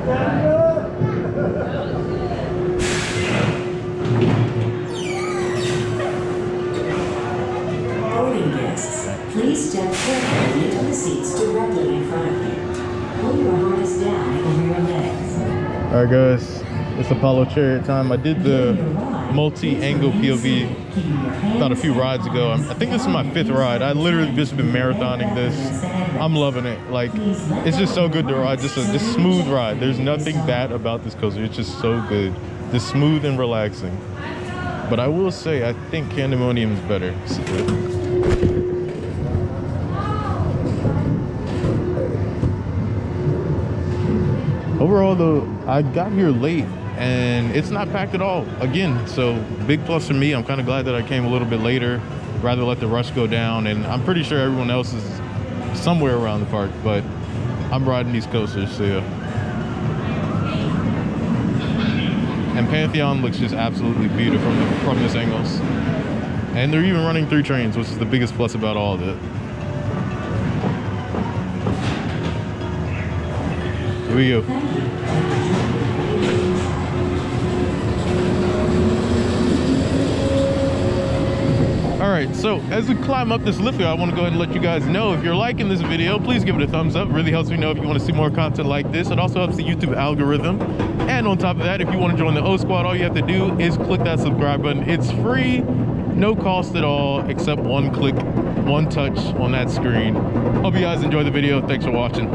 Boarding guests, please step carefully into the seats directly in front of you. Pull your harness down over your legs. All right, guys, it's Apollo Chariot time. I did the multi-angle POV about a few rides ago. I think this is my 5th ride. I literally just been marathoning this. I'm loving it. Like, it's just so good to ride. Just a smooth ride. There's nothing bad about this coaster. It's just so good. Just smooth and relaxing. But I will say, I think Candemonium is better. Overall, though, I got here late and it's not packed at all again, so big plus for me. I'm kind of glad that I came a little bit later, rather let the rush go down, and I'm pretty sure everyone else is somewhere around the park, but I'm riding these coasters, so yeah. And Pantheon looks just absolutely beautiful from this angles, and they're even running 3 trains, which is the biggest plus about all of it. Here we go. Alright, so as we climb up this lift here, I want to go ahead and let you guys know, if you're liking this video, please give it a thumbs up. It really helps me know if you want to see more content like this. It also helps the YouTube algorithm. And on top of that, if you want to join the O Squad, all you have to do is click that subscribe button. It's free, no cost at all, except one click, one touch on that screen. Hope you guys enjoy the video. Thanks for watching.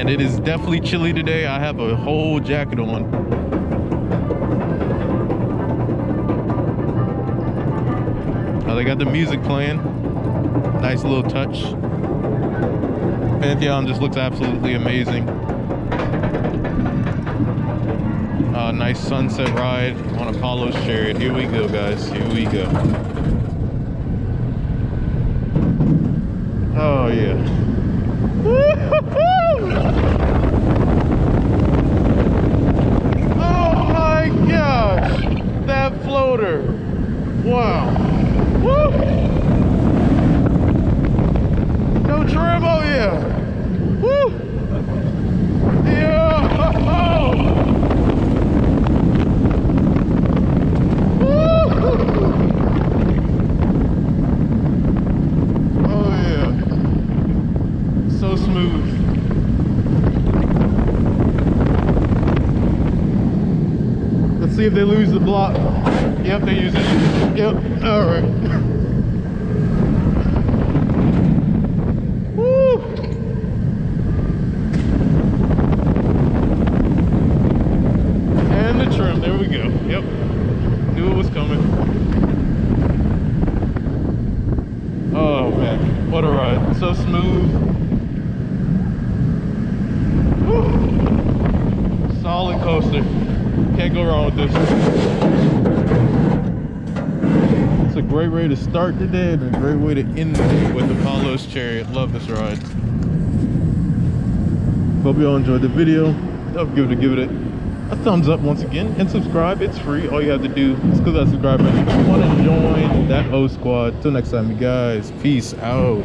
And it is definitely chilly today. I have a whole jacket on. Oh, they got the music playing. Nice little touch. Pantheon just looks absolutely amazing. Nice sunset ride on Apollo's Chariot. Here we go, guys. Here we go. Oh, yeah. Wow. Woo. No turbo here. Woo. Yeah. Woo. Oh yeah. So smooth. Let's see if they lose the block. Yep, they use it. Yep, all right. Woo! And the trim, there we go. Yep, knew it was coming. Oh man, what a ride. So smooth. Woo! Solid coaster. Can't go wrong with this. It's a great way to start the day and a great way to end the day with Apollo's Chariot. Love this ride. Hope you all enjoyed the video. Don't forget to give it a thumbs up once again and subscribe. It's free. All you have to do is click that subscribe button if you want to join that O Squad. Till next time, you guys. Peace out.